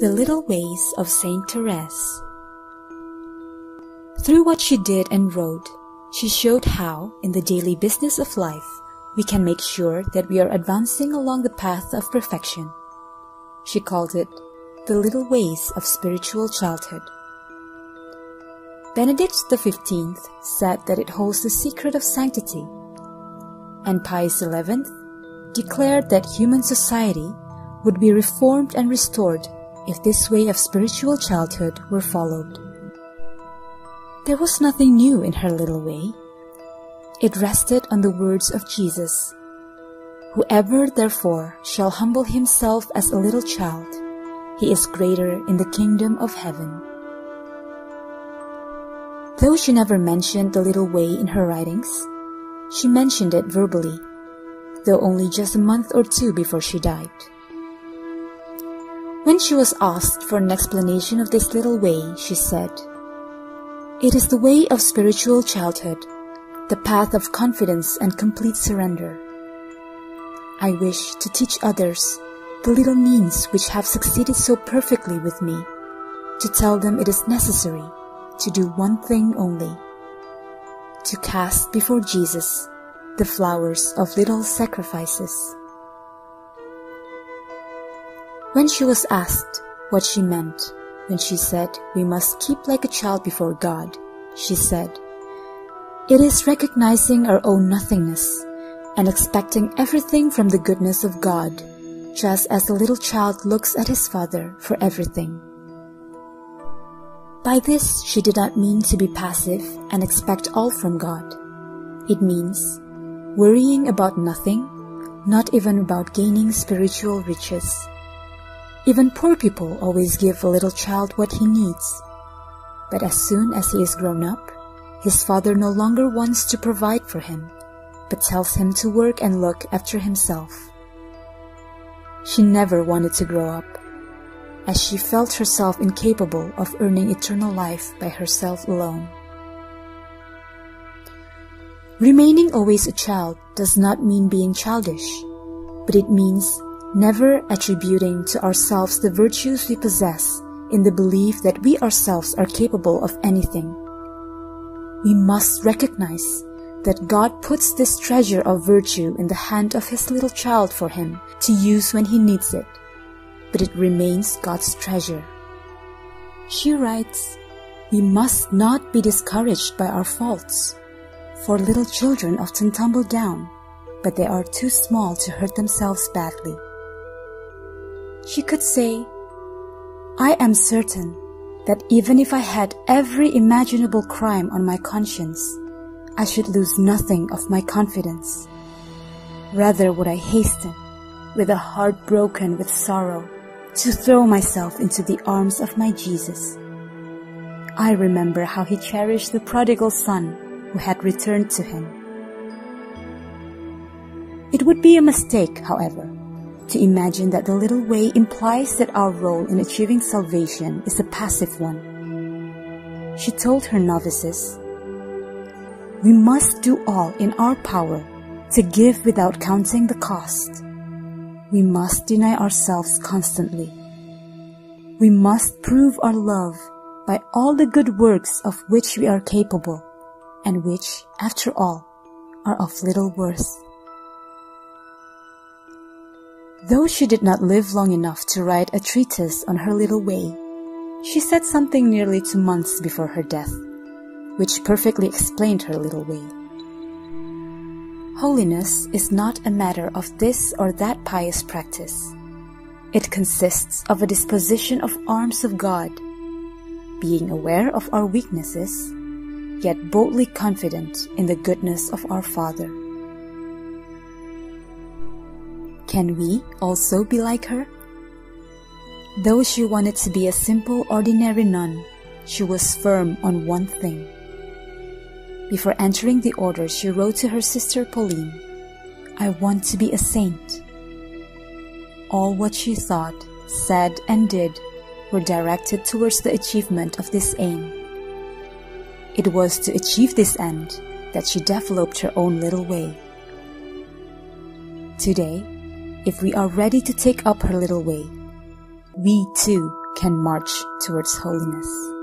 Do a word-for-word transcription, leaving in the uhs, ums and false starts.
The Little Ways of Saint Therese. Through what she did and wrote, she showed how, in the daily business of life, we can make sure that we are advancing along the path of perfection. She called it the Little Ways of Spiritual Childhood. Benedict the fifteenth said that it holds the secret of sanctity, and Pius the eleventh declared that human society would be reformed and restored if this way of spiritual childhood were followed. There was nothing new in her little way. It rested on the words of Jesus. Whoever therefore shall humble himself as a little child, he is greater in the kingdom of heaven. Though she never mentioned the little way in her writings, she mentioned it verbally, though only just a month or two before she died. When she was asked for an explanation of this little way, she said, "It is the way of spiritual childhood, the path of confidence and complete surrender. I wish to teach others the little means which have succeeded so perfectly with me, to tell them it is necessary to do one thing only, to cast before Jesus the flowers of little sacrifices." When she was asked what she meant when she said we must keep like a child before God, she said, "It is recognizing our own nothingness and expecting everything from the goodness of God, just as the little child looks at his father for everything." By this, she did not mean to be passive and expect all from God. It means worrying about nothing, not even about gaining spiritual riches. Even poor people always give a little child what he needs, but as soon as he is grown up, his father no longer wants to provide for him, but tells him to work and look after himself. She never wanted to grow up, as she felt herself incapable of earning eternal life by herself alone. Remaining always a child does not mean being childish, but it means never attributing to ourselves the virtues we possess in the belief that we ourselves are capable of anything. We must recognize that God puts this treasure of virtue in the hand of His little child for him to use when he needs it, but it remains God's treasure. She writes, "We must not be discouraged by our faults, for little children often tumble down, but they are too small to hurt themselves badly." She could say, "I am certain that even if I had every imaginable crime on my conscience, I should lose nothing of my confidence. Rather would I hasten, with a heart broken with sorrow, to throw myself into the arms of my Jesus. I remember how he cherished the prodigal son who had returned to him." It would be a mistake, however, to imagine that the little way implies that our role in achieving salvation is a passive one. She told her novices, "We must do all in our power to give without counting the cost. We must deny ourselves constantly. We must prove our love by all the good works of which we are capable, and which, after all, are of little worth." Though she did not live long enough to write a treatise on her little way, she said something nearly two months before her death, which perfectly explained her little way. "Holiness is not a matter of this or that pious practice. It consists of a disposition of arms of God, being aware of our weaknesses, yet boldly confident in the goodness of our Father." Can we also be like her? Though she wanted to be a simple, ordinary nun, she was firm on one thing. Before entering the order, she wrote to her sister Pauline, "I want to be a saint." All what she thought, said, and did were directed towards the achievement of this aim. It was to achieve this end that she developed her own little way. Today, if we are ready to take up her little way, we too can march towards holiness.